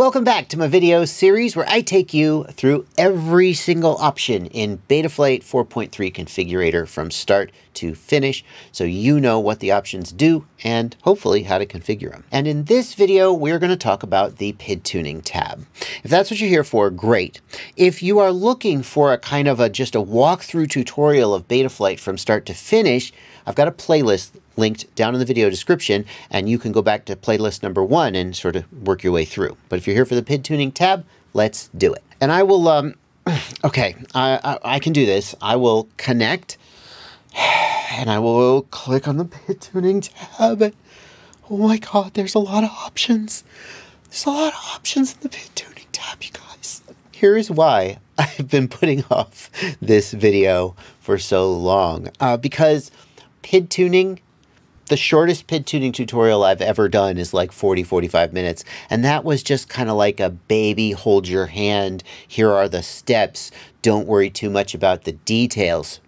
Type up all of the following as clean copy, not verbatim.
Welcome back to my video series where I take you through every single option in Betaflight 4.3 configurator from start to finish, so you know what the options do and hopefully how to configure them. And in this video, we're going to talk about the PID tuning tab. If that's what you're here for, great. If you are looking for a kind of just a walkthrough tutorial of Betaflight from start to finish, I've got a playlist linked down in the video description, and you can go back to playlist number 1 and sort of work your way through. But if you're here for the PID tuning tab, let's do it. And I will, I can do this. I will connect and I will click on the PID tuning tab. Oh my God, there's a lot of options. There's a lot of options in the PID tuning tab, you guys. Here's why I've been putting off this video for so long, because PID tuning, the shortest PID tuning tutorial I've ever done is like 40, 45 minutes. And that was just kind of like a baby, hold your hand, here are the steps, don't worry too much about the details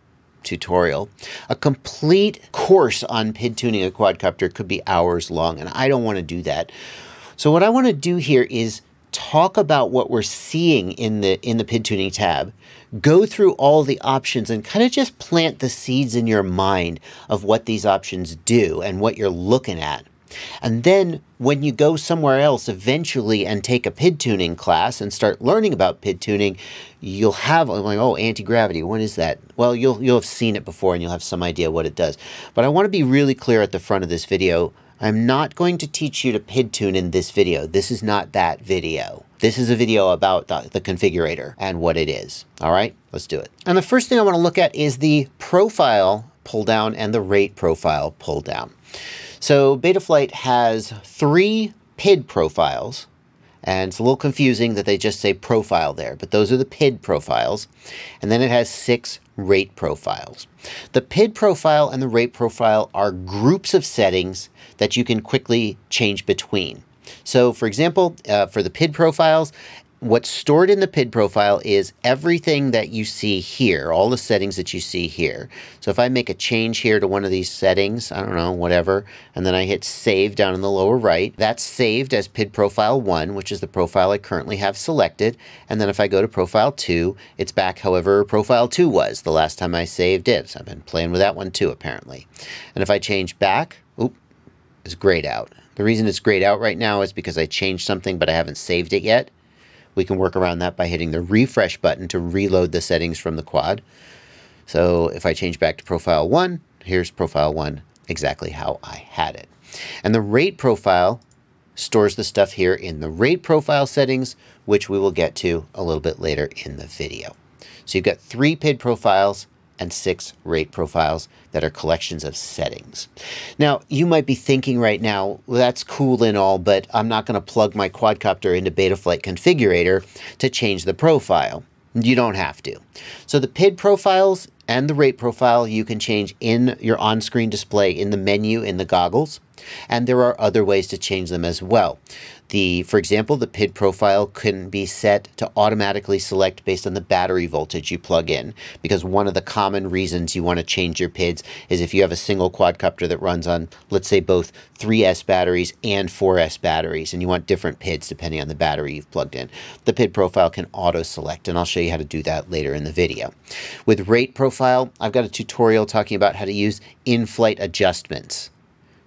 tutorial. A complete course on PID tuning a quadcopter could be hours long, and I don't want to do that. So what I want to do here is talk about what we're seeing in the PID tuning tab, go through all the options and kind of just plant the seeds in your mind of what these options do and what you're looking at. And then when you go somewhere else eventually and take a PID tuning class and start learning about PID tuning, you'll have like, oh, anti-gravity, what is that? Well, you'll have seen it before and you'll have some idea what it does. But I want to be really clear at the front of this video. I'm not going to teach you to PID tune in this video. This is not that video. This is a video about the configurator and what it is. All right, let's do it. And the first thing I want to look at is the profile pull down and the rate profile pull down. So Betaflight has 3 PID profiles, and it's a little confusing that they just say profile there, but those are the PID profiles. And then it has 6 rate profiles. The PID profile and the rate profile are groups of settings that you can quickly change between. So for example, for the PID profiles, what's stored in the PID profile is everything that you see here, all the settings that you see here. So if I make a change here to one of these settings, I don't know, whatever, and then I hit save down in the lower right, that's saved as PID profile 1, which is the profile I currently have selected. And then if I go to profile 2, it's back however profile 2 was the last time I saved it. So I've been playing with that one too, apparently. And if I change back, oop, it's grayed out. The reason it's grayed out right now is because I changed something, but I haven't saved it yet. We can work around that by hitting the refresh button to reload the settings from the quad. So if I change back to profile 1, here's profile 1, exactly how I had it. And the rate profile stores the stuff here in the rate profile settings, which we will get to a little bit later in the video. So you've got 3 PID profiles and 6 rate profiles that are collections of settings. Now, you might be thinking right now, well, that's cool and all, but I'm not going to plug my quadcopter into Betaflight Configurator to change the profile. You don't have to. So the PID profiles and the rate profile you can change in your on-screen display, in the menu, in the goggles. And there are other ways to change them as well. For example, the PID profile can be set to automatically select based on the battery voltage you plug in, because one of the common reasons you want to change your PIDs is if you have a single quadcopter that runs on, let's say, both 3S batteries and 4S batteries, and you want different PIDs depending on the battery you've plugged in. The PID profile can auto-select, and I'll show you how to do that later in the video. With rate profile, I've got a tutorial talking about how to use in-flight adjustments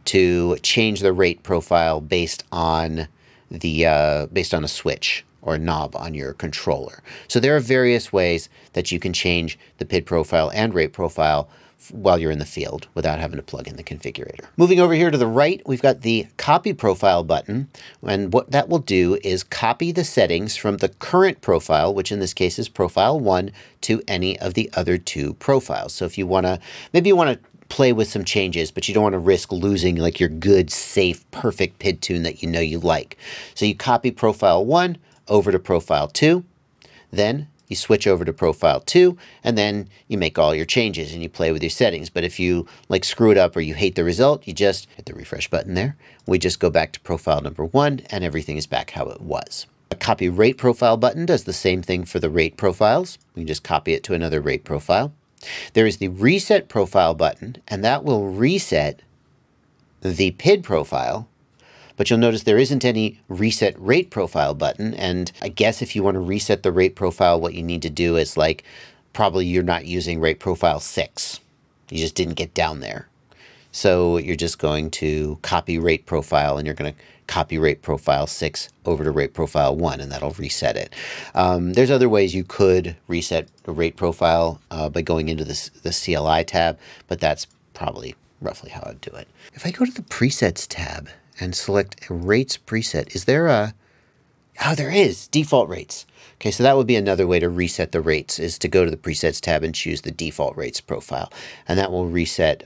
to change the rate profile based on the a switch or knob on your controller. So there are various ways that you can change the PID profile and rate profile while you're in the field without having to plug in the configurator. Moving over here to the right, we've got the copy profile button. And what that will do is copy the settings from the current profile, which in this case is profile 1, to any of the other 2 profiles. So if you wanna, maybe you wanna play with some changes, but you don't want to risk losing like your good, safe, perfect PID tune that you know you like. So you copy profile 1 over to profile 2, then you switch over to profile 2, and then you make all your changes and you play with your settings. But if you like screw it up or you hate the result, you just hit the refresh button there. We just go back to profile number 1 and everything is back how it was. The copy rate profile button does the same thing for the rate profiles. We can just copy it to another rate profile. There is the reset profile button, and that will reset the PID profile but you'll notice there isn't any reset rate profile button. And I guess if you want to reset the rate profile, what you need to do is like, probably you're not using rate profile 6. You just didn't get down there. So you're just going to copy rate profile, and you're going to copy rate profile 6 over to rate profile 1, and that'll reset it. There's other ways you could reset the rate profile by going into the CLI tab, but that's probably roughly how I'd do it. If I go to the presets tab and select a rates preset, is there a... Oh, there is default rates. Okay, so that would be another way to reset the rates, is to go to the presets tab and choose the default rates profile. And that will reset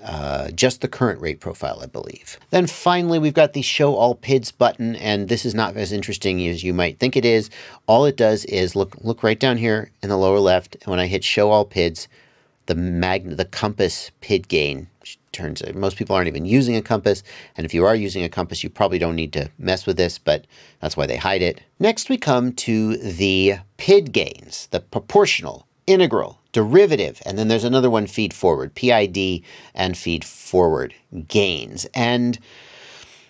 just the current rate profile, I believe. Then finally, we've got the show all PIDs button. And this is not as interesting as you might think it is. All it does is look right down here in the lower left. And when I hit show all PIDs, the compass PID gain turns out. Most people aren't even using a compass, and if you are using a compass, you probably don't need to mess with this, but that's why they hide it. Next, we come to the PID gains, the proportional, integral, derivative, and then there's another one, feed forward, PID and feed forward gains. And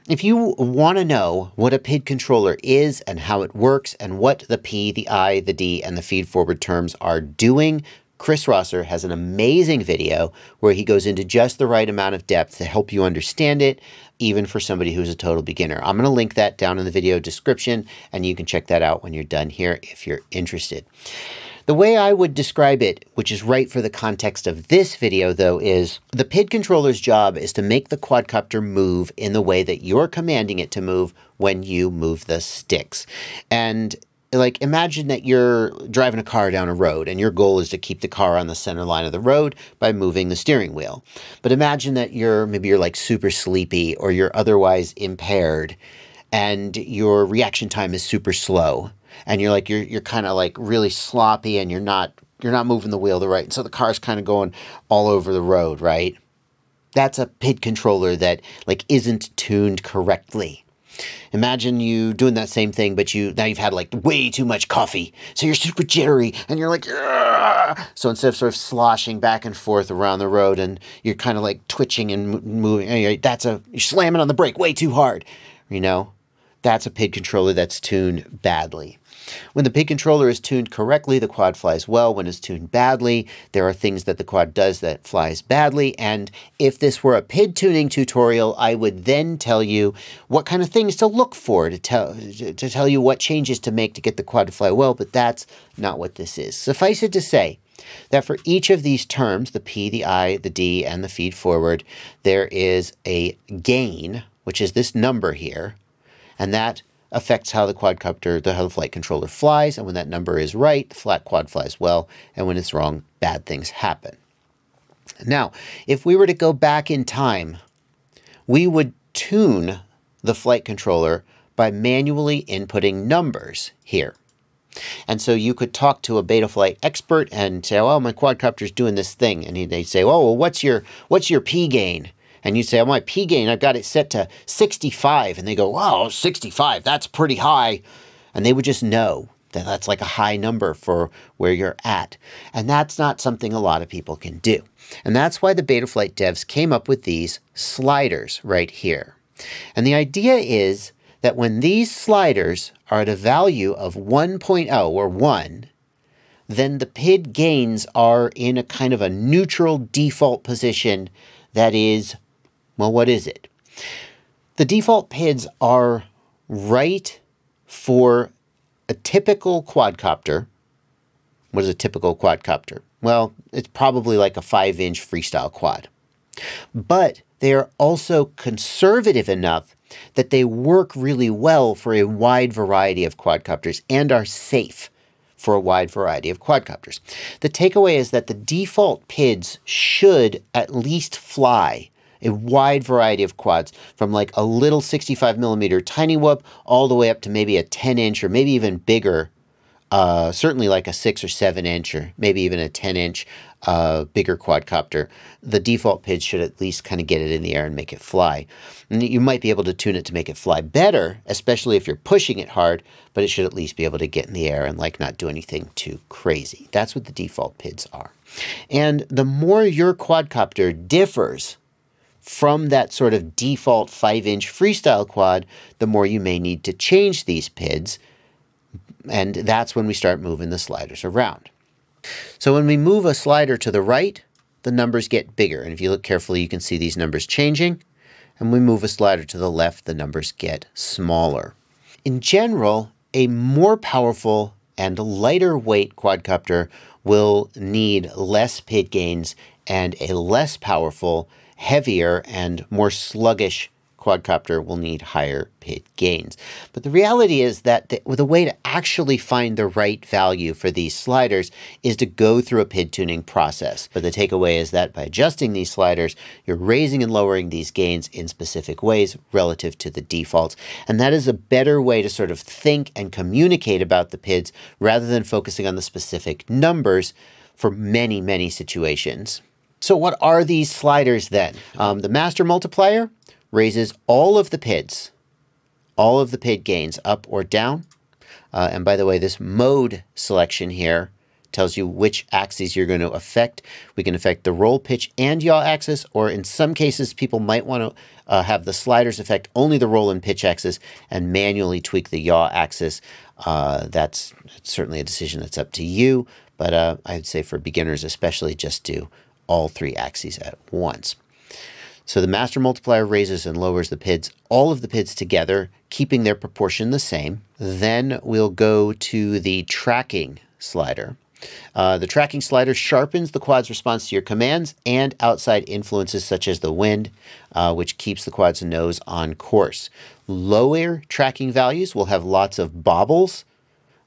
if you want to know what a PID controller is and how it works and what the P, the I, the D, and the feed forward terms are doing, Chris Rosser has an amazing video where he goes into just the right amount of depth to help you understand it, even for somebody who's a total beginner. I'm going to link that down in the video description, and you can check that out when you're done here if you're interested. The way I would describe it, which is right for the context of this video though, is the PID controller's job is to make the quadcopter move in the way that you're commanding it to move when you move the sticks. And like, imagine that you're driving a car down a road and your goal is to keep the car on the center line of the road by moving the steering wheel. But imagine that maybe you're like super sleepy, or you're otherwise impaired and your reaction time is super slow, and you're like, you're kind of like really sloppy, and you're not moving the wheel to the right. So the car's kind of going all over the road, right? That's a PID controller that like isn't tuned correctly. Imagine you doing that same thing, but now you've had like way too much coffee, so you're super jittery and you're like, argh! So instead of sort of sloshing back and forth around the road and you're kind of like twitching and moving, you're slamming on the brake way too hard, you know? That's a PID controller that's tuned badly. When the PID controller is tuned correctly, the quad flies well. When it's tuned badly, there are things that the quad does that flies badly. And if this were a PID tuning tutorial, I would then tell you what kind of things to look for to tell you what changes to make to get the quad to fly well, but that's not what this is. Suffice it to say that for each of these terms, the P, the I, the D, and the feed forward, there is a gain, which is this number here, and that affects how the quadcopter, how the flight controller flies. And when that number is right, the flat quad flies well. And when it's wrong, bad things happen. Now, if we were to go back in time, we would tune the flight controller by manually inputting numbers here. And so you could talk to a Betaflight expert and say, oh, my quadcopter's doing this thing. And they'd say, oh, well, what's your P gain? And you say, oh, my P gain, I've got it set to 65. And they go, wow, 65, that's pretty high. And they would just know that that's like a high number for where you're at. And that's not something a lot of people can do. And that's why the Betaflight devs came up with these sliders right here. And the idea is that when these sliders are at a value of 1.0 or 1, then the PID gains are in a kind of a neutral default position that is, well, what is it? The default PIDs are right for a typical quadcopter. What is a typical quadcopter? Well, it's probably like a 5-inch freestyle quad. But they are also conservative enough that they work really well for a wide variety of quadcopters and are safe for a wide variety of quadcopters. The takeaway is that the default PIDs should at least fly a wide variety of quads, from like a little 65mm tiny whoop all the way up to maybe a 10-inch or maybe even bigger, certainly like a 6 or 7-inch or maybe even a 10-inch bigger quadcopter. The default PID should at least kind of get it in the air and make it fly. And you might be able to tune it to make it fly better, especially if you're pushing it hard, but it should at least be able to get in the air and like not do anything too crazy. That's what the default PIDs are. And the more your quadcopter differs from that sort of default 5-inch freestyle quad, the more you may need to change these PIDs. And that's when we start moving the sliders around. So when we move a slider to the right, the numbers get bigger. And if you look carefully, you can see these numbers changing. And we move a slider to the left, the numbers get smaller. In general, a more powerful and lighter weight quadcopter will need less PID gains, and a less powerful, heavier, and more sluggish quadcopter will need higher PID gains. But the reality is that the way to actually find the right value for these sliders is to go through a PID tuning process. But the takeaway is that by adjusting these sliders, you're raising and lowering these gains in specific ways relative to the defaults. And that is a better way to sort of think and communicate about the PIDs rather than focusing on the specific numbers for many, many situations. So what are these sliders then? The master multiplier raises all of the PIDs, all of the PID gains up or down. And by the way, this mode selection here tells you which axes you're going to affect. We can affect the roll, pitch, and yaw axis, or in some cases, people might want to have the sliders affect only the roll and pitch axis and manually tweak the yaw axis. That's certainly a decision that's up to you, but I'd say for beginners especially, just do all three axes at once. So the master multiplier raises and lowers the PIDs, all of the PIDs together, keeping their proportion the same. Then we'll go to the tracking slider. The tracking slider sharpens the quad's response to your commands and outside influences such as the wind, which keeps the quad's nose on course. Lower tracking values will have lots of bobbles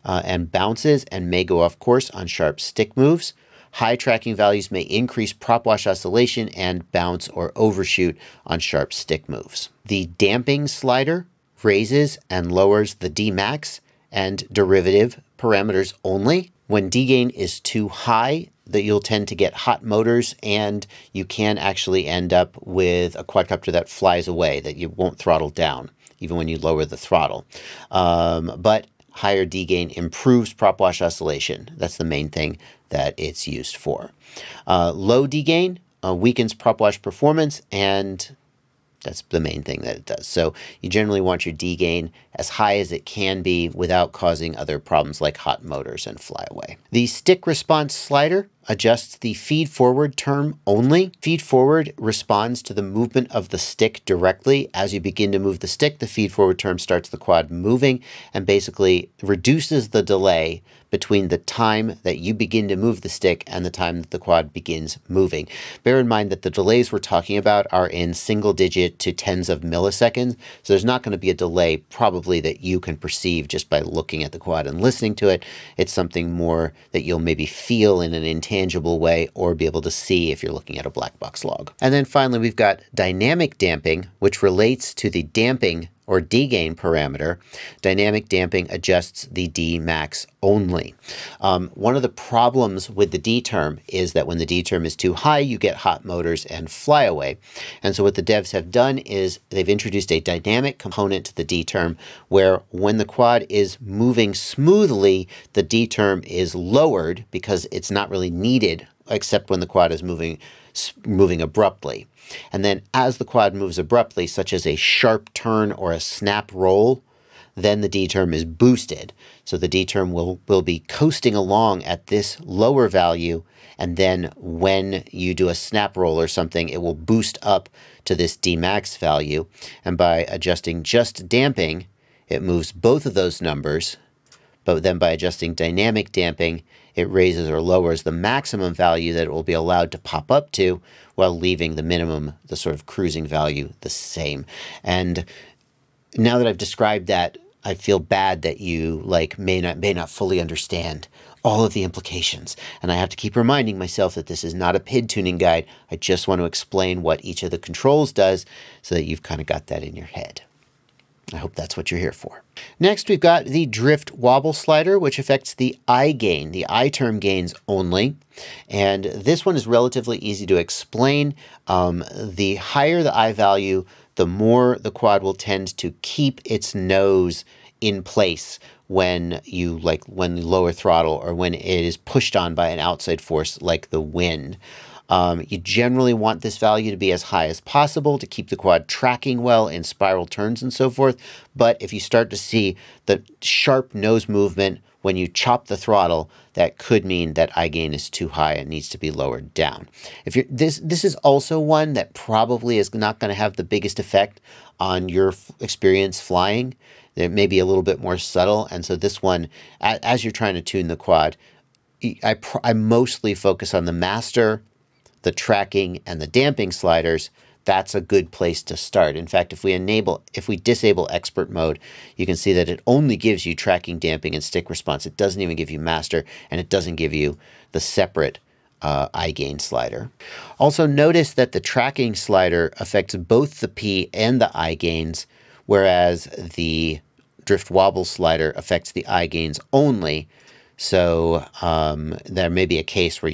and bounces and may go off course on sharp stick moves. High tracking values may increase prop wash oscillation and bounce or overshoot on sharp stick moves. The damping slider raises and lowers the Dmax and derivative parameters only. When D-gain is too high, that you'll tend to get hot motors, and you can actually end up with a quadcopter that flies away, that you won't throttle down, even when you lower the throttle. But higher D-gain improves prop wash oscillation. That's the main thing that it's used for. Low D-gain weakens prop wash performance, and that's the main thing that it does. So you generally want your D-gain as high as it can be without causing other problems like hot motors and flyaway. The stick response slider adjusts the feed forward term only. Feed forward responds to the movement of the stick directly. As you begin to move the stick, the feed forward term starts the quad moving and basically reduces the delay between the time that you begin to move the stick and the time that the quad begins moving. Bear in mind that the delays we're talking about are in single digit to tens of milliseconds. So there's not going to be a delay probably that you can perceive just by looking at the quad and listening to it. It's something more that you'll maybe feel in an tangible way or be able to see if you're looking at a black box log. And then finally, we've got dynamic damping, which relates to the damping or D-gain parameter. Dynamic damping adjusts the D-max only. One of the problems with the D term is that when the D term is too high, you get hot motors and flyaway. And so what the devs have done is they've introduced a dynamic component to the D term where when the quad is moving smoothly, the D term is lowered because it's not really needed except when the quad is moving abruptly. And then as the quad moves abruptly, such as a sharp turn or a snap roll, then the D term is boosted. So the D term will be coasting along at this lower value. And then when you do a snap roll or something, it will boost up to this D max value. And by adjusting just damping, it moves both of those numbers. But then by adjusting dynamic damping, it raises or lowers the maximum value that it will be allowed to pop up to while leaving the minimum, the sort of cruising value, the same. And now that I've described that, I feel bad that you may not fully understand all of the implications. And I have to keep reminding myself that this is not a PID tuning guide. I just want to explain what each of the controls does so that you've kind of got that in your head. I hope that's what you're here for. Next, we've got the drift wobble slider, which affects the I gain, the I term gains only. And this one is relatively easy to explain. The higher the I value, the more the quad will tend to keep its nose in place when you lower throttle or when it is pushed on by an outside force like the wind. You generally want this value to be as high as possible to keep the quad tracking well in spiral turns and so forth. But if you start to see the sharp nose movement when you chop the throttle, that could mean that I-gain is too high and needs to be lowered down. If you're, this is also one that probably is not going to have the biggest effect on your experience flying. It may be a little bit more subtle. And so this one, as you're trying to tune the quad, I mostly focus on the master, the tracking, and the damping sliders. That's a good place to start. In fact, if we disable expert mode, you can see that it only gives you tracking, damping, and stick response. It doesn't even give you master, and it doesn't give you the separate I-gain slider. Also notice that the tracking slider affects both the P and the I-gains, whereas the drift wobble slider affects the I-gains only. So there may be a case where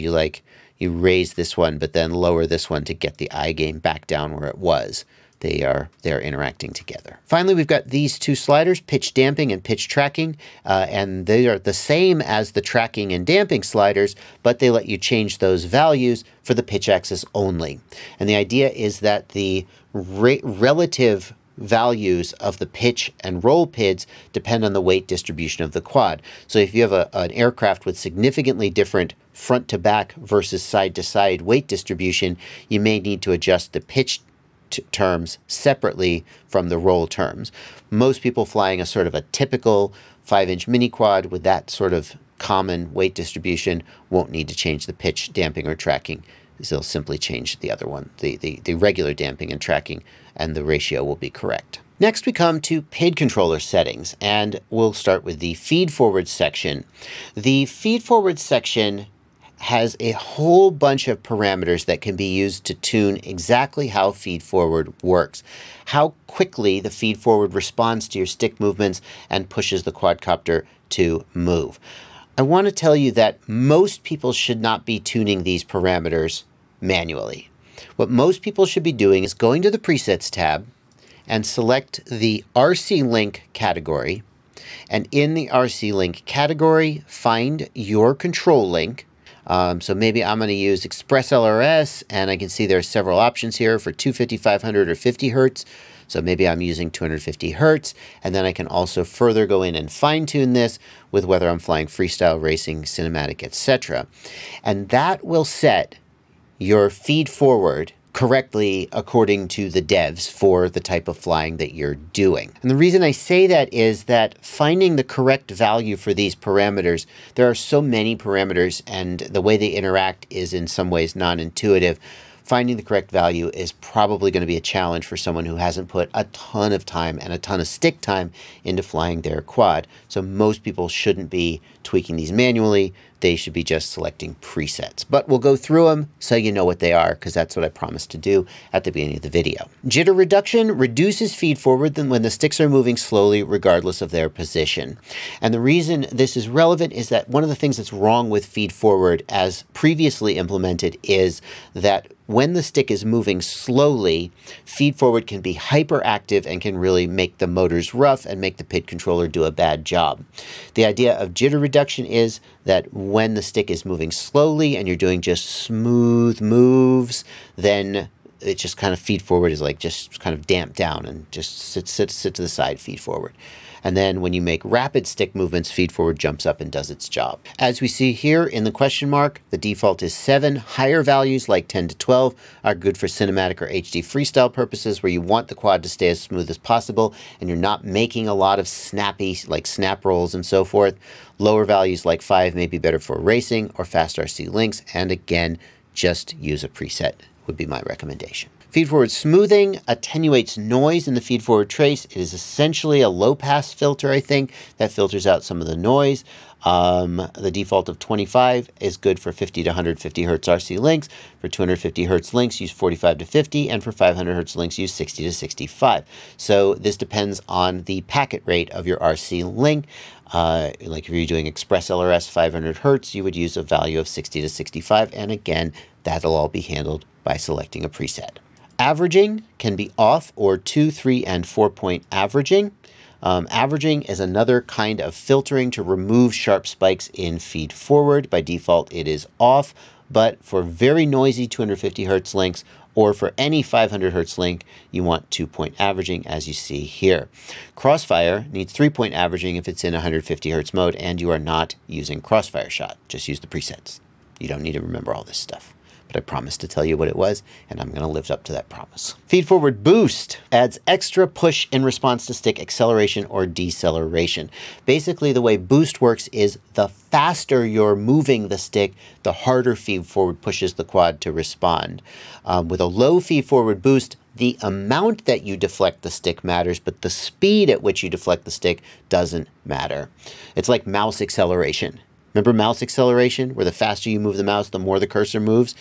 you raise this one, but then lower this one to get the I-gain back down where it was. They are interacting together. Finally, we've got these two sliders, pitch damping and pitch tracking, and they are the same as the tracking and damping sliders, but they let you change those values for the pitch axis only. And the idea is that the relative values of the pitch and roll PIDs depend on the weight distribution of the quad. So if you have an aircraft with significantly different front to back versus side to side weight distribution, you may need to adjust the pitch terms separately from the roll terms. Most people flying a sort of a typical 5-inch mini quad with that sort of common weight distribution won't need to change the pitch, damping, or tracking. They'll simply change the other one, the regular damping and tracking, and the ratio will be correct. Next, we come to PID controller settings, and we'll start with the feed forward section. The feed forward section has a whole bunch of parameters that can be used to tune exactly how feed forward works, how quickly the feed forward responds to your stick movements and pushes the quadcopter to move. I want to tell you that most people should not be tuning these parameters manually. What most people should be doing is going to the presets tab and select the RC link category, and in the RC link category, find your control link. So maybe I'm going to use ExpressLRS, and I can see there are several options here for 250, 500, or 50 Hertz. So maybe I'm using 250 Hertz, and then I can also further go in and fine tune this with whether I'm flying freestyle, racing, cinematic, etc. And that will set your feed forward correctly according to the devs for the type of flying that you're doing. And the reason I say that is that finding the correct value for these parameters, there are so many parameters and the way they interact is in some ways non-intuitive. Finding the correct value is probably going to be a challenge for someone who hasn't put a ton of time and a ton of stick time into flying their quad. So most people shouldn't be tweaking these manually. They should be just selecting presets. But we'll go through them so you know what they are, because that's what I promised to do at the beginning of the video. Jitter reduction reduces feed forward when the sticks are moving slowly regardless of their position. And the reason this is relevant is that one of the things that's wrong with feed forward as previously implemented is that when the stick is moving slowly, feed forward can be hyperactive and can really make the motors rough and make the PID controller do a bad job. The idea of jitter reduction is that when the stick is moving slowly and you're doing just smooth moves, then it just kind of feed forward is like just kind of damped down and just sit to the side, feed forward. And then when you make rapid stick movements, feed forward jumps up and does its job. As we see here in the question mark, the default is 7. Higher values like 10 to 12 are good for cinematic or HD freestyle purposes where you want the quad to stay as smooth as possible and you're not making a lot of snappy, like snap rolls and so forth. Lower values like 5 may be better for racing or fast RC links. And again, just use a preset would be my recommendation. Feed forward smoothing attenuates noise in the feed forward trace. It is essentially a low pass filter, I think, that filters out some of the noise. The default of 25 is good for 50 to 150 Hertz RC links. For 250 Hertz links, use 45 to 50. And for 500 Hertz links, use 60 to 65. So this depends on the packet rate of your RC link. Like if you're doing Express LRS 500 Hertz, you would use a value of 60 to 65. And again, that'll all be handled by selecting a preset. Averaging can be off or 2, 3, and 4-point averaging. Averaging is another kind of filtering to remove sharp spikes in feed forward. By default, it is off. but for very noisy 250 hertz links or for any 500 hertz link, you want 2-point averaging as you see here. Crossfire needs 3-point averaging if it's in 150 hertz mode and you are not using Crossfire shot. Just use the presets. You don't need to remember all this stuff. But I promised to tell you what it was, and I'm going to live up to that promise. Feed-forward boost adds extra push in response to stick acceleration or deceleration. Basically, the way boost works is the faster you're moving the stick, the harder feed-forward pushes the quad to respond. With a low feed-forward boost, the amount that you deflect the stick matters, but the speed at which you deflect the stick doesn't matter. It's like mouse acceleration. Remember mouse acceleration, where the faster you move the mouse, the more the cursor moves?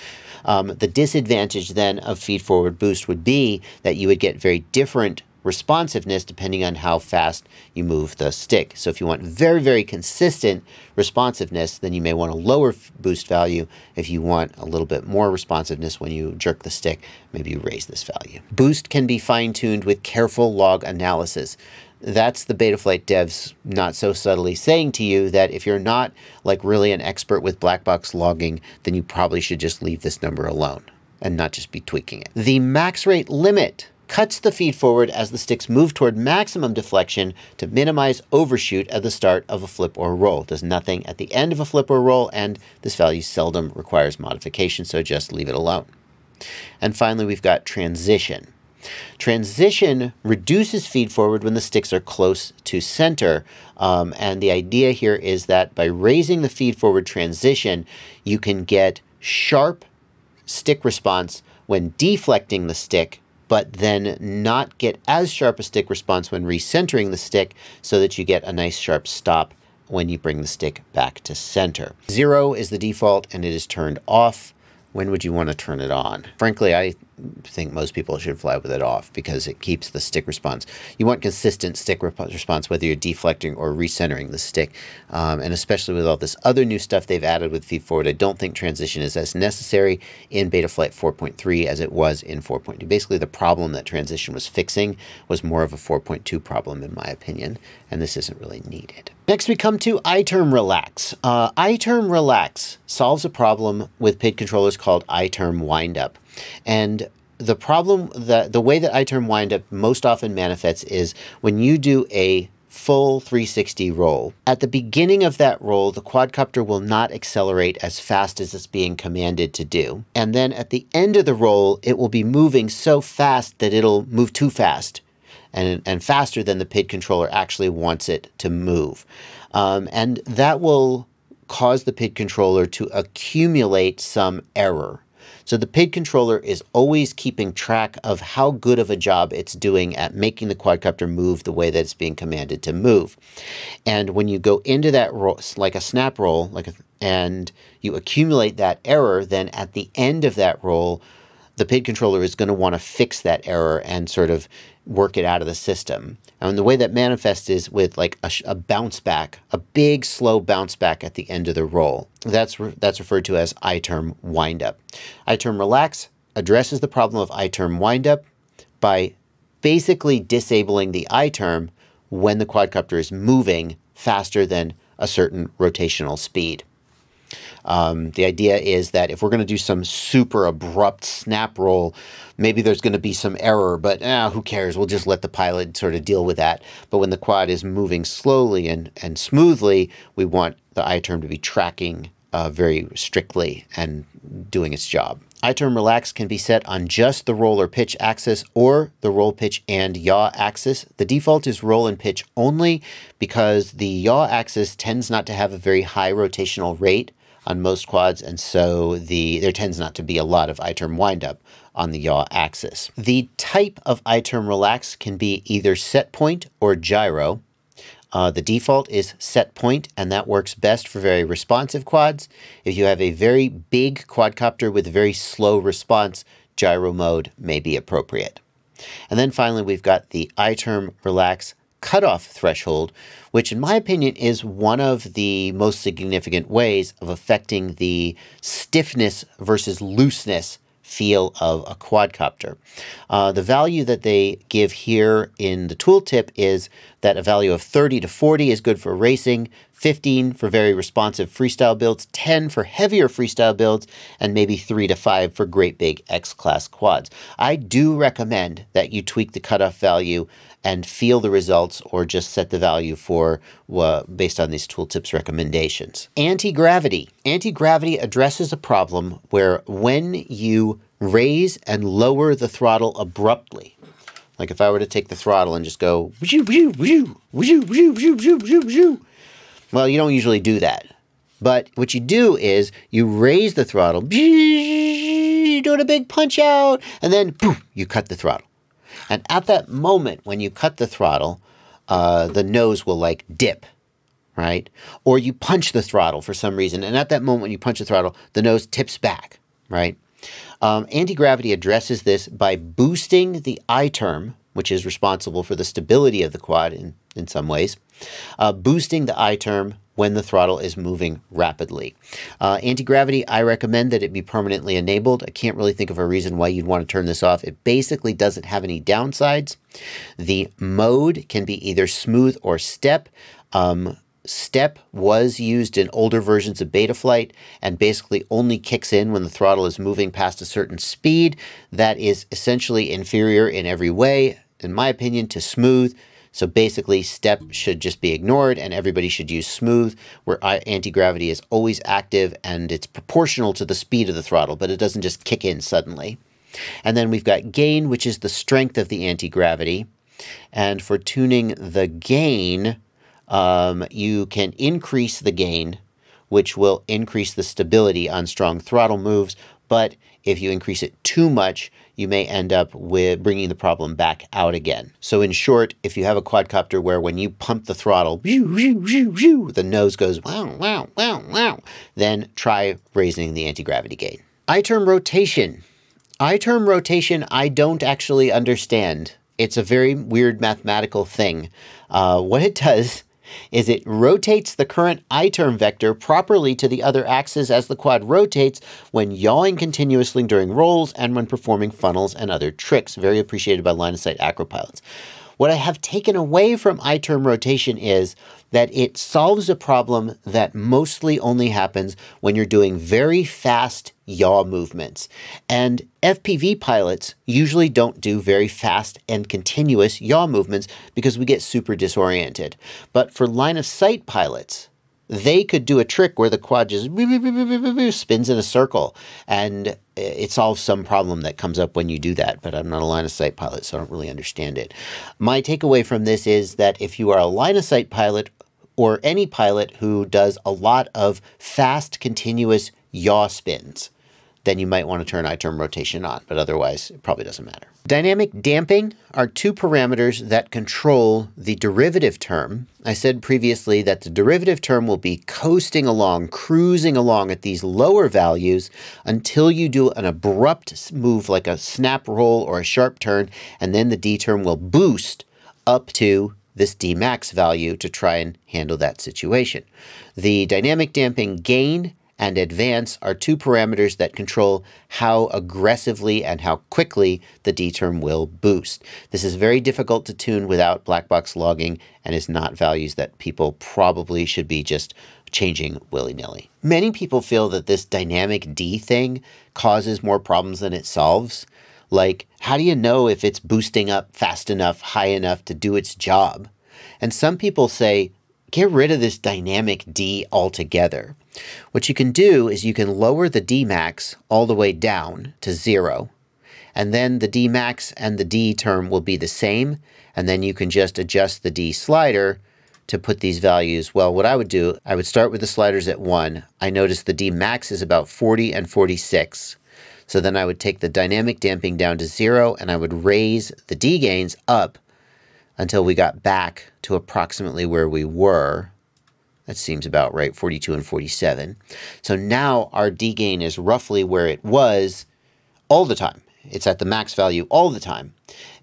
The disadvantage then of feed-forward boost would be that you would get very different responsiveness depending on how fast you move the stick. So if you want very, very consistent responsiveness, then you may want a lower boost value. If you want a little bit more responsiveness when you jerk the stick, maybe you raise this value. Boost can be fine-tuned with careful log analysis. That's the Betaflight devs not so subtly saying to you that if you're not like really an expert with black box logging, then you probably should just leave this number alone and not just be tweaking it. The max rate limit cuts the feed forward as the sticks move toward maximum deflection to minimize overshoot at the start of a flip or roll. Does nothing at the end of a flip or roll, and this value seldom requires modification, so just leave it alone. And finally, we've got transition. Transition reduces feed forward when the sticks are close to center, and the idea here is that by raising the feed forward transition, you can get sharp stick response when deflecting the stick, but then not get as sharp a stick response when recentering the stick, so that you get a nice sharp stop when you bring the stick back to center. 0 is the default and it is turned off. When would you want to turn it on? Frankly, I think most people should fly with it off because it keeps the stick response. You want consistent stick response whether you're deflecting or recentering the stick. And especially with all this other new stuff they've added with feed forward, I don't think transition is as necessary in Betaflight 4.3 as it was in 4.2. Basically, the problem that transition was fixing was more of a 4.2 problem in my opinion, and this isn't really needed. Next, we come to iTerm Relax. iTerm Relax solves a problem with PID controllers called iTerm Windup. And the problem, the way that iTerm Windup most often manifests is when you do a full 360 roll. At the beginning of that roll, the quadcopter will not accelerate as fast as it's being commanded to do. And then at the end of the roll, it will be moving so fast that it'll move too fast. And faster than the PID controller actually wants it to move. And that will cause the PID controller to accumulate some error. So the PID controller is always keeping track of how good of a job it's doing at making the quadcopter move the way that it's being commanded to move. And when you go into that roll, like a snap roll, and you accumulate that error, then at the end of that roll, the PID controller is going to want to fix that error and sort of work it out of the system. And the way that manifests is with like a bounce back, a big slow bounce back at the end of the roll. That's referred to as iTerm Windup. iTerm Relax addresses the problem of iTerm Windup by basically disabling the iTerm when the quadcopter is moving faster than a certain rotational speed. The idea is that if we're going to do some super abrupt snap roll, maybe there's going to be some error, but who cares? We'll just let the pilot sort of deal with that. But when the quad is moving slowly and smoothly, we want the iTerm to be tracking very strictly and doing its job. iTerm Relax can be set on just the roll or pitch axis or the roll, pitch, and yaw axis. The default is roll and pitch only because the yaw axis tends not to have a very high rotational rate on most quads, and so there tends not to be a lot of iTerm Windup on the yaw axis. The type of iTerm Relax can be either set point or gyro. The default is set point, and that works best for very responsive quads. If you have a very big quadcopter with very slow response, gyro mode may be appropriate. And then finally, we've got the iTerm Relax cutoff threshold, which in my opinion is one of the most significant ways of affecting the stiffness versus looseness feel of a quadcopter. The value that they give here in the tooltip is that a value of 30 to 40 is good for racing, 15 for very responsive freestyle builds, 10 for heavier freestyle builds, and maybe 3 to 5 for great big X-class quads. I do recommend that you tweak the cutoff value and feel the results, or just set the value for based on these tooltips recommendations. Anti-gravity. Anti-gravity addresses a problem where when you raise and lower the throttle abruptly, like if I were to take the throttle and just go, well, you don't usually do that. But what you do is you raise the throttle, doing a big punch out, and then boom, you cut the throttle. And at that moment, when you cut the throttle, the nose will like dip, right? Or you punch the throttle for some reason. And at that moment, when you punch the throttle, the nose tips back, right? Anti-gravity addresses this by boosting the I-term, which is responsible for the stability of the quad in some ways, boosting the I-term when the throttle is moving rapidly. Anti-gravity, I recommend that it be permanently enabled. I can't really think of a reason why you'd want to turn this off. It basically doesn't have any downsides. The mode can be either smooth or step. Step was used in older versions of Betaflight and basically only kicks in when the throttle is moving past a certain speed. That is essentially inferior in every way, in my opinion, to smooth. So basically, step should just be ignored and everybody should use smooth, where anti-gravity is always active and it's proportional to the speed of the throttle, but it doesn't just kick in suddenly. And then we've got gain, which is the strength of the anti-gravity. And for tuning the gain, you can increase the gain, which will increase the stability on strong throttle moves. But if you increase it too much, you may end up with bringing the problem back out again. So in short, if you have a quadcopter where when you pump the throttle, the nose goes wow, wow, wow, wow, then try raising the anti-gravity gain. I-term rotation. I-term rotation, I don't actually understand. It's a very weird mathematical thing. What it does is it rotates the current I-term vector properly to the other axis as the quad rotates when yawing continuously during rolls and when performing funnels and other tricks, very appreciated by line-of-sight acropilots. What I have taken away from I-term rotation is that it solves a problem that mostly only happens when you're doing very fast yaw movements. And FPV pilots usually don't do very fast and continuous yaw movements because we get super disoriented. But for line of sight pilots, they could do a trick where the quad just spins in a circle and it solves some problem that comes up when you do that. But I'm not a line of sight pilot, so I don't really understand it. My takeaway from this is that if you are a line of sight pilot or any pilot who does a lot of fast, continuous yaw spins, then you might want to turn I-term rotation on, but otherwise it probably doesn't matter. Dynamic damping are two parameters that control the derivative term. I said previously that the derivative term will be coasting along, cruising along at these lower values until you do an abrupt move like a snap roll or a sharp turn, and then the D term will boost up to this D max value to try and handle that situation. The dynamic damping gain and advance are two parameters that control how aggressively and how quickly the D term will boost. This is very difficult to tune without black box logging and is not values that people probably should be just changing willy-nilly. Many people feel that this dynamic D thing causes more problems than it solves. Like, how do you know if it's boosting up fast enough, high enough to do its job? And some people say, get rid of this dynamic D altogether. What you can do is you can lower the D max all the way down to 0, and then the D max and the D term will be the same, and then you can just adjust the D slider to put these values. Well, what I would do, I would start with the sliders at 1. I notice the D max is about 40 and 46. So then I would take the dynamic damping down to 0, and I would raise the D gains up until we got back to approximately where we were. That seems about right, 42 and 47. So now our D gain is roughly where it was all the time. It's at the max value all the time.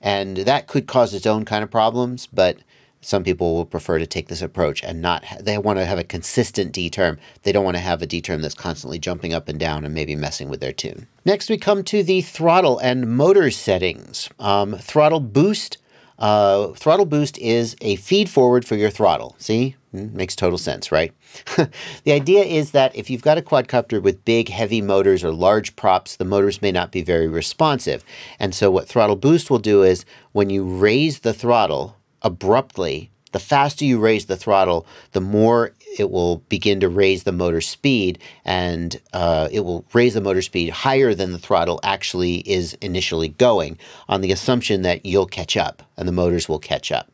And that could cause its own kind of problems, but some people will prefer to take this approach and not, they want to have a consistent D term. They don't want to have a D term that's constantly jumping up and down and maybe messing with their tune. Next, we come to the throttle and motor settings. Throttle boost, Throttle boost is a feed forward for your throttle. See? Makes total sense, right? The idea is that if you've got a quadcopter with big, heavy motors or large props, the motors may not be very responsive. And so what throttle boost will do is when you raise the throttle abruptly, the faster you raise the throttle, the more it will begin to raise the motor speed, and it will raise the motor speed higher than the throttle actually is initially going, on the assumption that you'll catch up and the motors will catch up.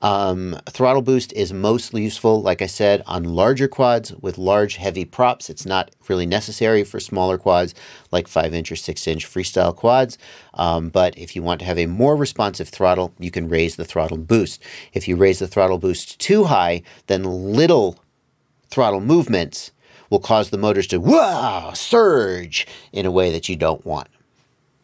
Throttle boost is most useful, like I said, on larger quads with large heavy props. It's not really necessary for smaller quads like 5-inch or 6-inch freestyle quads. But if you want to have a more responsive throttle, you can raise the throttle boost. If you raise the throttle boost too high, then little throttle movements will cause the motors to whoa, surge in a way that you don't want.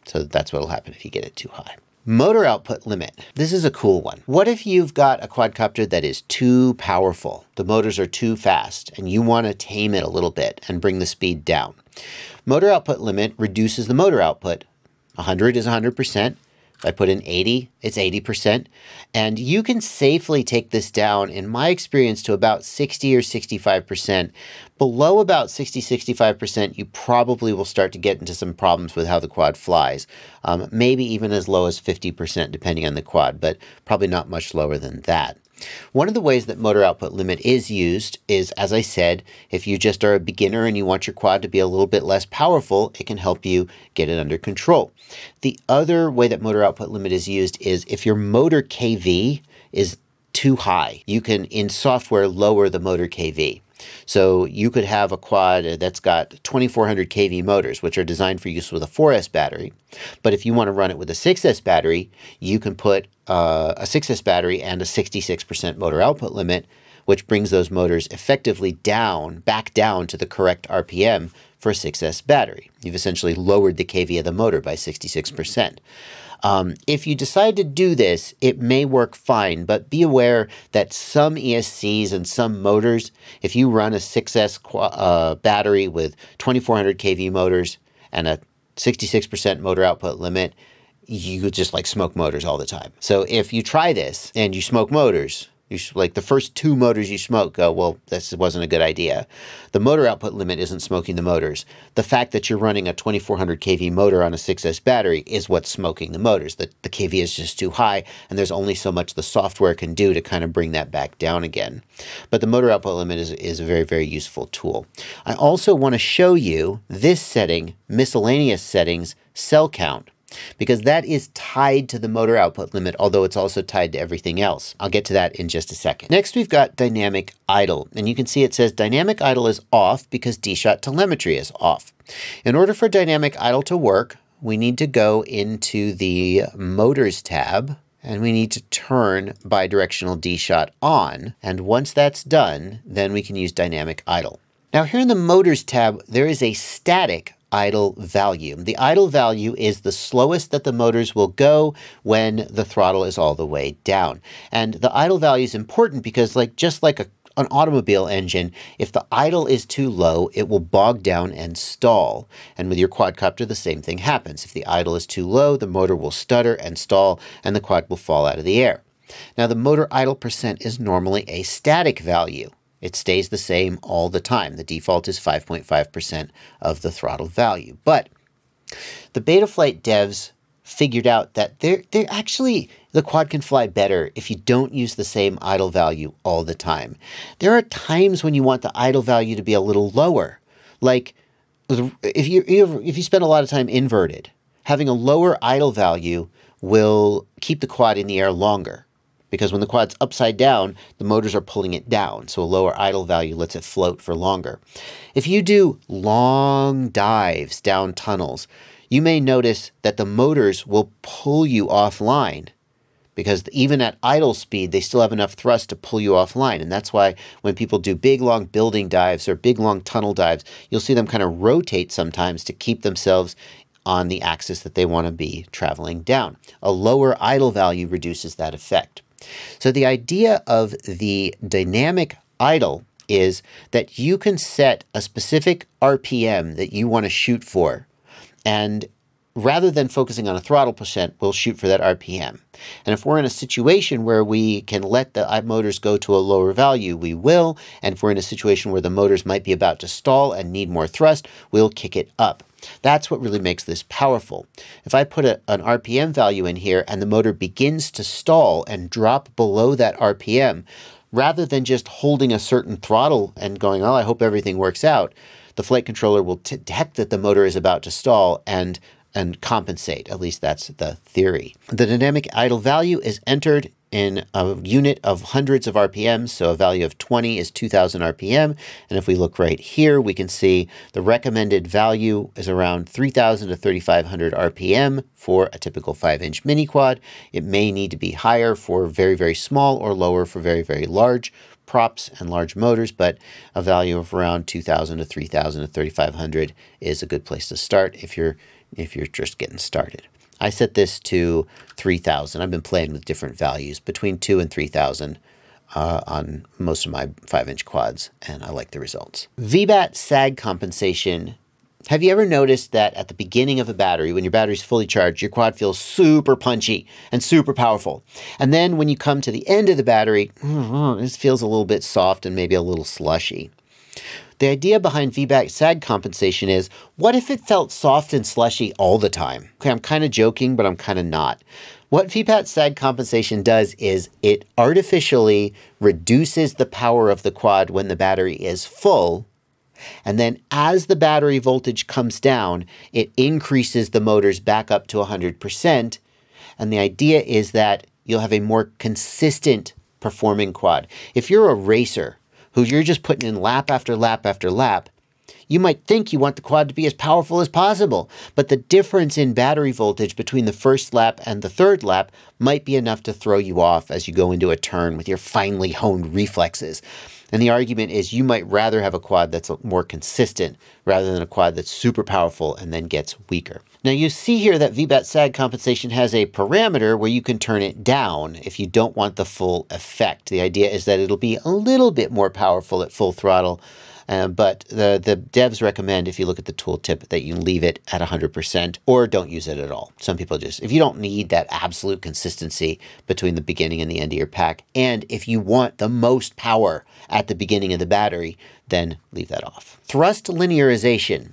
So that's what will happen if you get it too high. Motor output limit. This is a cool one. What if you've got a quadcopter that is too powerful? The motors are too fast and you want to tame it a little bit and bring the speed down. Motor output limit reduces the motor output. 100 is 100%. If I put in 80, it's 80%. And you can safely take this down, in my experience, to about 60 or 65%. Below about 60, 65%, you probably will start to get into some problems with how the quad flies. Maybe even as low as 50%, depending on the quad, but probably not much lower than that. One of the ways that motor output limit is used is, as I said, if you just are a beginner and you want your quad to be a little bit less powerful, it can help you get it under control. The other way that motor output limit is used is if your motor KV is too high, you can, in software, lower the motor KV. So you could have a quad that's got 2400 KV motors, which are designed for use with a 4S battery. But if you want to run it with a 6S battery, you can put a 6S battery and a 66% motor output limit, which brings those motors effectively down, back down to the correct RPM for a 6S battery. You've essentially lowered the KV of the motor by 66%. If you decide to do this, it may work fine, but be aware that some ESCs and some motors, if you run a 6S battery with 2400 KV motors and a 66% motor output limit, you just like smoke motors all the time. So if you try this and you smoke motors, you like the first two motors you smoke go, well, this wasn't a good idea. The motor output limit isn't smoking the motors. The fact that you're running a 2400 KV motor on a 6S battery is what's smoking the motors. The KV is just too high, and there's only so much the software can do to kind of bring that back down again. But the motor output limit is a very, very useful tool. I also want to show you this setting, miscellaneous settings, cell count, because that is tied to the motor output limit, although it's also tied to everything else. I'll get to that in just a second. Next, we've got dynamic idle, and you can see it says dynamic idle is off because DShot telemetry is off. In order for dynamic idle to work, we need to go into the motors tab, and we need to turn bidirectional DShot on. And once that's done, then we can use dynamic idle. Now here in the motors tab, there is a static idle value. The idle value is the slowest that the motors will go when the throttle is all the way down. And the idle value is important because, like, just like an automobile engine, if the idle is too low, it will bog down and stall. And with your quadcopter, the same thing happens. If the idle is too low, the motor will stutter and stall, and the quad will fall out of the air. Now, the motor idle percent is normally a static value. It stays the same all the time. The default is 5.5% of the throttle value. But the Betaflight devs figured out that they're actually, the quad can fly better if you don't use the same idle value all the time. There are times when you want the idle value to be a little lower. Like if you spend a lot of time inverted, having a lower idle value will keep the quad in the air longer, because when the quad's upside down, the motors are pulling it down. So a lower idle value lets it float for longer. If you do long dives down tunnels, you may notice that the motors will pull you offline, because even at idle speed, they still have enough thrust to pull you offline. And that's why when people do big, long building dives or big, long tunnel dives, you'll see them kind of rotate sometimes to keep themselves on the axis that they want to be traveling down. A lower idle value reduces that effect. So the idea of the dynamic idle is that you can set a specific RPM that you want to shoot for, and rather than focusing on a throttle percent, we'll shoot for that RPM. And if we're in a situation where we can let the motors go to a lower value, we will. And if we're in a situation where the motors might be about to stall and need more thrust, we'll kick it up. That's what really makes this powerful. If I put an RPM value in here and the motor begins to stall and drop below that RPM, rather than just holding a certain throttle and going, oh, I hope everything works out, the flight controller will detect that the motor is about to stall and compensate. At least that's the theory. The dynamic idle value is entered in a unit of hundreds of RPM. So a value of 20 is 2000 RPM. And if we look right here, we can see the recommended value is around 3000 to 3500 RPM for a typical 5-inch mini quad. It may need to be higher for very, very small or lower for very, very large props and large motors, but a value of around 2000 to 3000 to 3500 is a good place to start if you're just getting started. I set this to 3,000. I've been playing with different values between 2,000 and 3,000 on most of my 5-inch quads, and I like the results. VBAT sag compensation. Have you ever noticed that at the beginning of a battery, when your battery's fully charged, your quad feels super punchy and super powerful? And then when you come to the end of the battery, this feels a little bit soft and maybe a little slushy. The idea behind VBAT sag compensation is, what if it felt soft and slushy all the time? Okay, I'm kind of joking, but I'm kind of not. What VBAT sag compensation does is it artificially reduces the power of the quad when the battery is full. And then as the battery voltage comes down, it increases the motors back up to 100%. And the idea is that you'll have a more consistent performing quad. If you're a racer, who you're just putting in lap after lap after lap, you might think you want the quad to be as powerful as possible, but the difference in battery voltage between the first lap and the third lap might be enough to throw you off as you go into a turn with your finely honed reflexes. And the argument is you might rather have a quad that's more consistent rather than a quad that's super powerful and then gets weaker. Now you see here that VBAT sag compensation has a parameter where you can turn it down if you don't want the full effect. The idea is that it'll be a little bit more powerful at full throttle, but the devs recommend, if you look at the tooltip, that you leave it at 100% or don't use it at all. Some people just, if you don't need that absolute consistency between the beginning and the end of your pack, and if you want the most power at the beginning of the battery, then leave that off. Thrust linearization.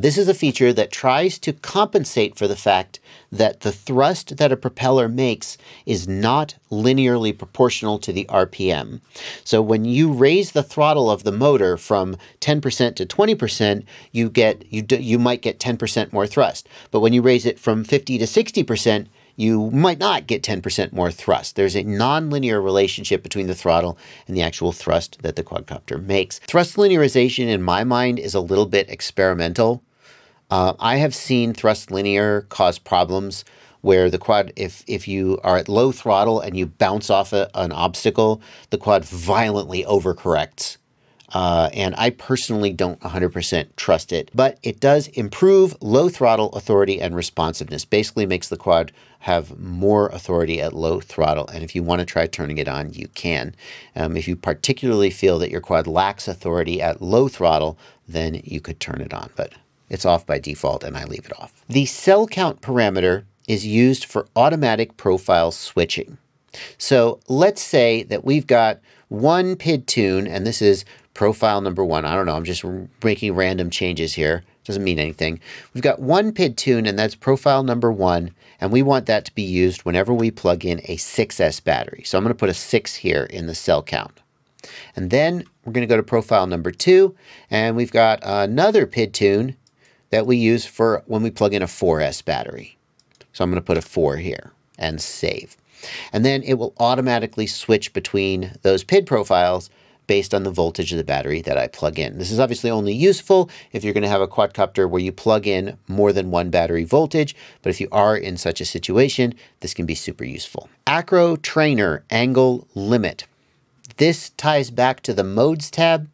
This is a feature that tries to compensate for the fact that the thrust that a propeller makes is not linearly proportional to the RPM. So when you raise the throttle of the motor from 10% to 20%, you might get 10% more thrust. But when you raise it from 50 to 60%, you might not get 10% more thrust. There's a nonlinear relationship between the throttle and the actual thrust that the quadcopter makes. Thrust linearization, in my mind, is a little bit experimental. I have seen thrust linear cause problems where the quad, if you are at low throttle and you bounce off an obstacle, the quad violently overcorrects. And I personally don't 100% trust it, but it does improve low throttle authority and responsiveness. Basically makes the quad have more authority at low throttle. And if you want to try turning it on, you can. If you particularly feel that your quad lacks authority at low throttle, then you could turn it on, but it's off by default and I leave it off. The cell count parameter is used for automatic profile switching. So let's say that we've got one PID tune, and this is profile number 1. I don't know, I'm just making random changes here. Doesn't mean anything. We've got one PID tune, and that's profile number 1, and we want that to be used whenever we plug in a 6S battery. So I'm going to put a 6 here in the cell count. And then we're going to go to profile number 2, and we've got another PID tune that we use for when we plug in a 4S battery. So I'm going to put a 4 here and save. And then it will automatically switch between those PID profiles based on the voltage of the battery that I plug in. This is obviously only useful if you're going to have a quadcopter where you plug in more than one battery voltage, but if you are in such a situation, this can be super useful. Acro Trainer Angle Limit. This ties back to the Modes tab,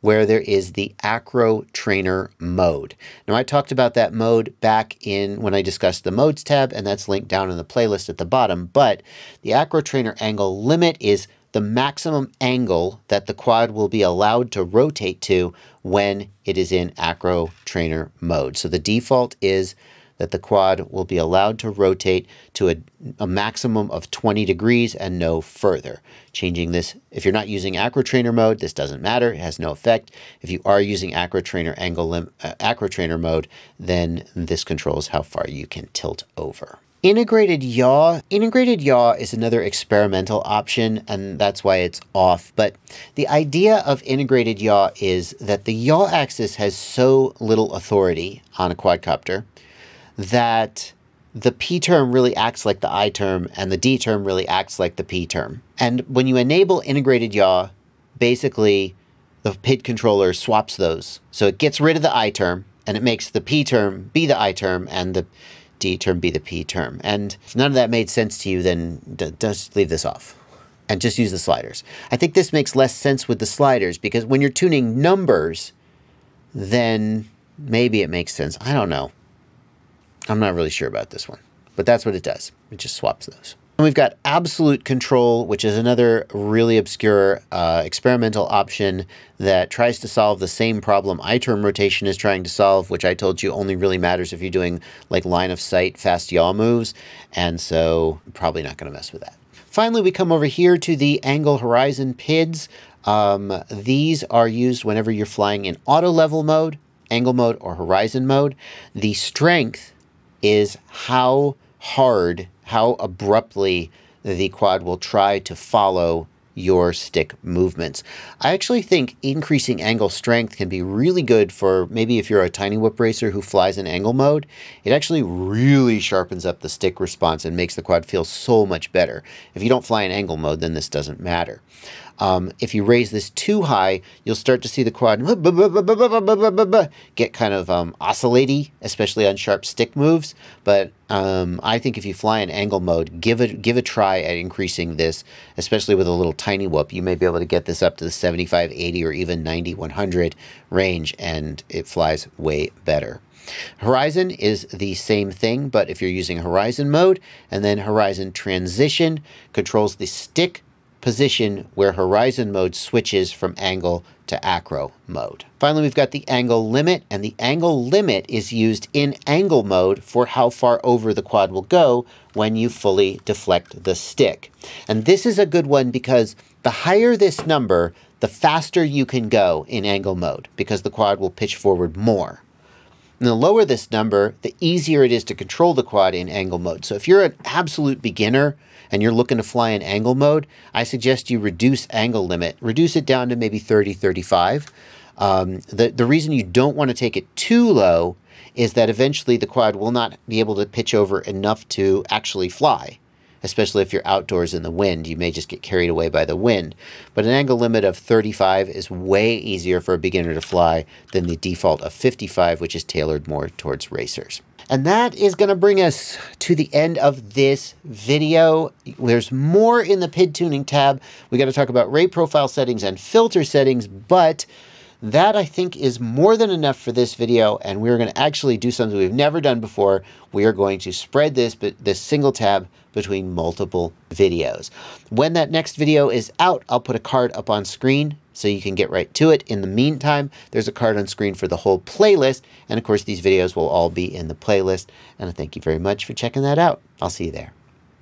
where there is the Acro Trainer mode. Now I talked about that mode back in when I discussed the Modes tab, and that's linked down in the playlist at the bottom, but the Acro Trainer Angle Limit is the maximum angle that the quad will be allowed to rotate to when it is in Acro Trainer mode. So the default is that the quad will be allowed to rotate to a maximum of 20 degrees and no further. Changing this, if you're not using AquaTrainer mode, this doesn't matter. It has no effect. If you are using AquaTrainer angle AquaTrainer mode, then this controls how far you can tilt over. Integrated yaw. Integrated yaw is another experimental option, and that's why it's off. But the idea of integrated yaw is that the yaw axis has so little authority on a quadcopter that the P term really acts like the I term and the D term really acts like the P term. And when you enable integrated yaw, basically the PID controller swaps those. So it gets rid of the I term and it makes the P term be the I term and the D term be the P term. And if none of that made sense to you, then just leave this off and just use the sliders. I think this makes less sense with the sliders because when you're tuning numbers, then maybe it makes sense. I don't know. I'm not really sure about this one, but that's what it does. It just swaps those. And we've got absolute control, which is another really obscure experimental option that tries to solve the same problem I-term rotation is trying to solve, which I told you only really matters if you're doing like line of sight fast yaw moves. And so I'm probably not going to mess with that. Finally, we come over here to the angle horizon PIDs. These are used whenever you're flying in auto level mode, angle mode, or horizon mode. The strength is how hard, how abruptly the quad will try to follow your stick movements. I actually think increasing angle strength can be really good for maybe if you're a tiny whip racer who flies in angle mode. It actually really sharpens up the stick response and makes the quad feel so much better. If you don't fly in angle mode, then this doesn't matter. If you raise this too high, you'll start to see the quad get kind of oscillating, especially on sharp stick moves. But I think if you fly in angle mode, give a try at increasing this, especially with a little tiny whoop. You may be able to get this up to the 75, 80, or even 90, 100 range, and it flies way better. Horizon is the same thing, but if you're using horizon mode, and then horizon transition controls the stick position where horizon mode switches from angle to acro mode. Finally, we've got the angle limit, and the angle limit is used in angle mode for how far over the quad will go when you fully deflect the stick. And this is a good one because the higher this number, the faster you can go in angle mode because the quad will pitch forward more. And the lower this number, the easier it is to control the quad in angle mode. So if you're an absolute beginner and you're looking to fly in angle mode, I suggest you reduce angle limit. Reduce it down to maybe 30, 35. The reason you don't want to take it too low is that eventually the quad will not be able to pitch over enough to actually fly, especially if you're outdoors in the wind. You may just get carried away by the wind. But an angle limit of 35 is way easier for a beginner to fly than the default of 55, which is tailored more towards racers. And that is going to bring us to the end of this video. There's more in the PID tuning tab. We got to talk about rate profile settings and filter settings, but that I think is more than enough for this video, and we're going to actually do something we've never done before. We are going to spread this single tab between multiple videos. When that next video is out, I'll put a card up on screen so you can get right to it. In the meantime, there's a card on screen for the whole playlist, and of course these videos will all be in the playlist. And I thank you very much for checking that out. I'll see you there.